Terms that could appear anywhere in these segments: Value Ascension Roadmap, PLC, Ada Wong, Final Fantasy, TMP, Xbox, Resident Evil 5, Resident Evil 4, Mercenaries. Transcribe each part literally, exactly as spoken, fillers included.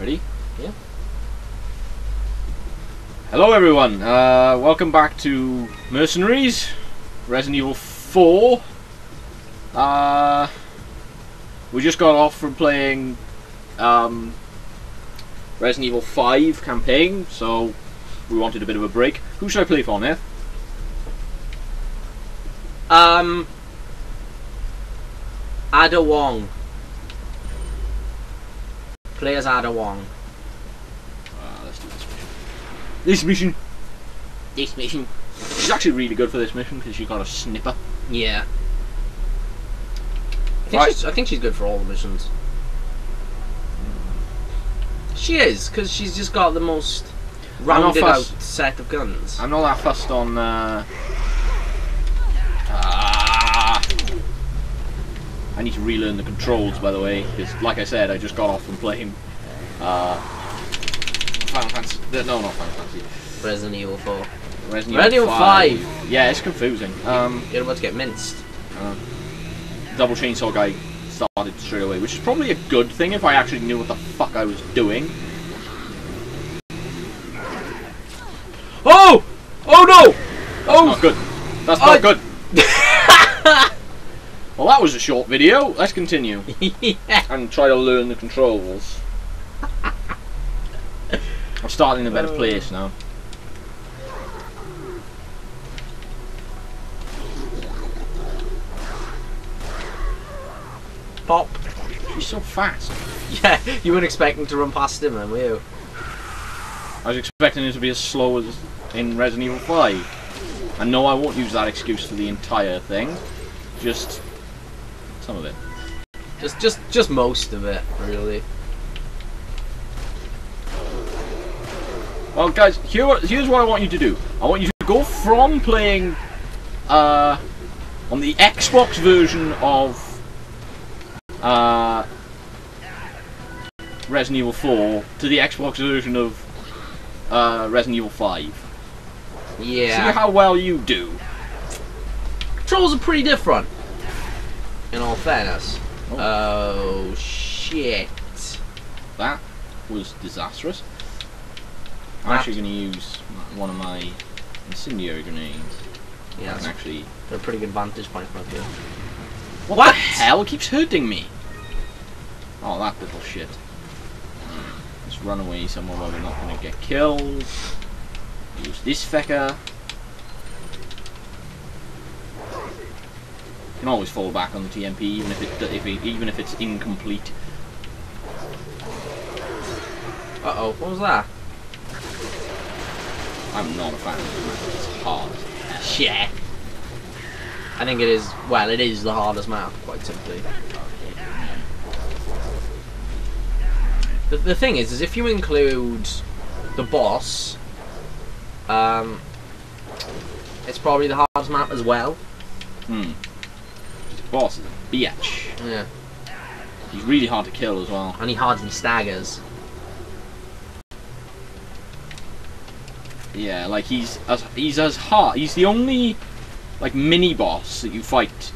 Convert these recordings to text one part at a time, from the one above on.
Ready? Yeah. Hello everyone, uh, welcome back to Mercenaries, Resident Evil four. Uh, we just got off from playing um, Resident Evil five campaign, so we wanted a bit of a break. Who should I play for, Neth? Um, Ada Wong. Play as Ada Wong. Uh, let's do this mission. This mission! This mission. She's actually really good for this mission because she got a snipper. Yeah. I think, right. she's, I think she's good for all the missions. She is, because she's just got the most rounded out set of guns. I'm not that fussed on... Uh, I need to relearn the controls, by the way, because, like I said, I just got off from playing uh, Final Fantasy. No, not Final Fantasy. Resident Evil four. Resident Evil, Resident Evil five. five. Yeah, it's confusing. Um, You're about to get minced. Uh, Double Chainsaw Guy started straight away, which is probably a good thing if I actually knew what the fuck I was doing. Oh! Oh no! Oh! That's not good. That's not I... good. Well, that was a short video. Let's continue. Yeah. And try to learn the controls. I'm starting in a better place now. Pop. She's so fast. Yeah, you weren't expecting to run past him then, were you? I was expecting him to be as slow as in Resident Evil five. And no, I won't use that excuse for the entire thing. Just... some of it. Just, just, just most of it, really. Well, guys, here, here's what I want you to do. I want you to go from playing uh, on the Xbox version of uh, Resident Evil four to the Xbox version of uh, Resident Evil five. Yeah. See how well you do. Controls are pretty different. In all fairness. Oh. Oh shit. That was disastrous. I'm that. actually going to use one of my incendiary grenades. Yeah, that's actually. They're a pretty good vantage point right here. What, what the hell keeps hurting me? Oh, that little shit. Let's run away somewhere where we're not going to get killed. Use this fecker. You can always fall back on the T M P, even if it, if it even if it's incomplete. Uh oh, what was that? I'm not a fan of this map. It's hard. Shit. I think it is. Well, it is the hardest map, quite simply. The the thing is, is if you include the boss, um, it's probably the hardest map as well. Hmm. Boss is a bitch. Yeah. He's really hard to kill as well. And he hardly staggers. Yeah, like he's as he's as hard. He's the only like mini boss that you fight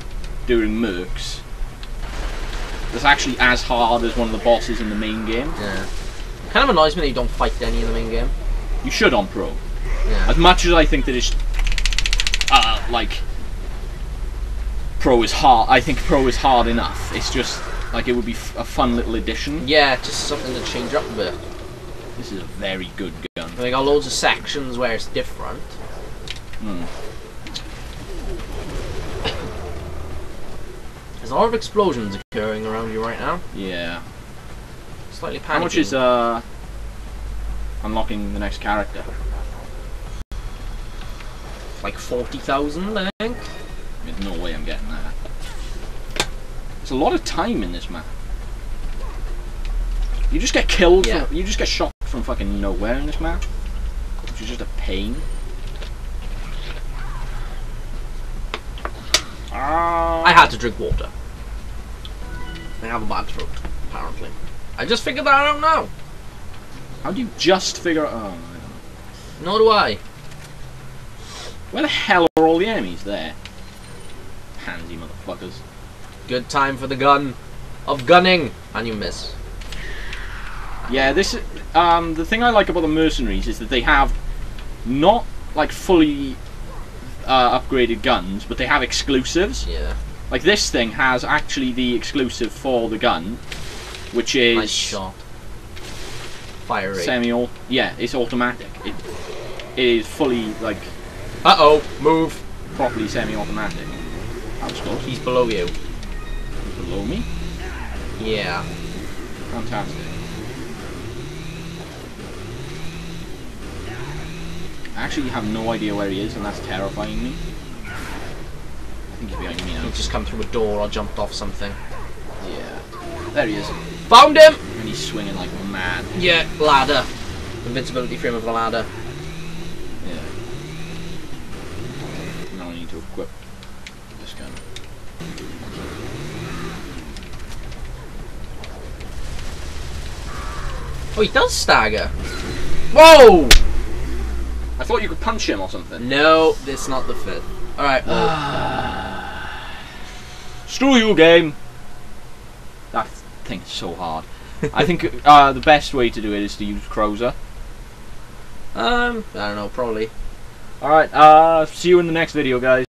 during Mercs that's actually as hard as one of the bosses in the main game. Yeah. Kind of annoys me that you don't fight any in the main game. You should on Pro. Yeah. As much as I think that it's uh like. Pro is hard. I think Pro is hard enough. It's just like it would be f a fun little addition. Yeah, just something to change up a bit. This is a very good gun. And they got loads of sections where it's different. Mm. There's a lot of explosions occurring around you right now. Yeah. Slightly panicking. How much is uh unlocking the next character? Like forty thousand, I think. There's no way I'm getting that. There's a lot of time in this map. You just get killed. Yeah. From, you just get shot from fucking nowhere in this map, which is just a pain. Uh, I had to drink water. I have a bad throat, apparently. I just figured that out now. How do you just figure out? Oh, I don't know. Nor do I. Where the hell are all the enemies there? Handy motherfuckers. Good time for the gun of gunning, and you miss. Yeah, this um, the thing I like about the mercenaries is that they have not like fully uh, upgraded guns, but they have exclusives. Yeah. Like this thing has actually the exclusive for the gun, which is nice shot. Fire rate. Semi-auto. Yeah, it's automatic. It, it is fully like. Uh oh, move. Properly semi-automatic. That's cool. He's below you. Below me? Yeah. Fantastic. I actually have no idea where he is, and that's terrifying me. I think he's behind me now. He's just come through a door or jumped off something. Yeah. There he is. Found him! And he's swinging like mad. Yeah, ladder. Invincibility frame of the ladder. Yeah. Now I need to equip this gun. Oh, he does stagger. Whoa! I thought you could punch him or something. No, that's not the fit. Alright, well. Screw you, game! That thing's so hard. I think uh, the best way to do it is to use Crozer. Um, I don't know, probably. Alright, uh, see you in the next video, guys.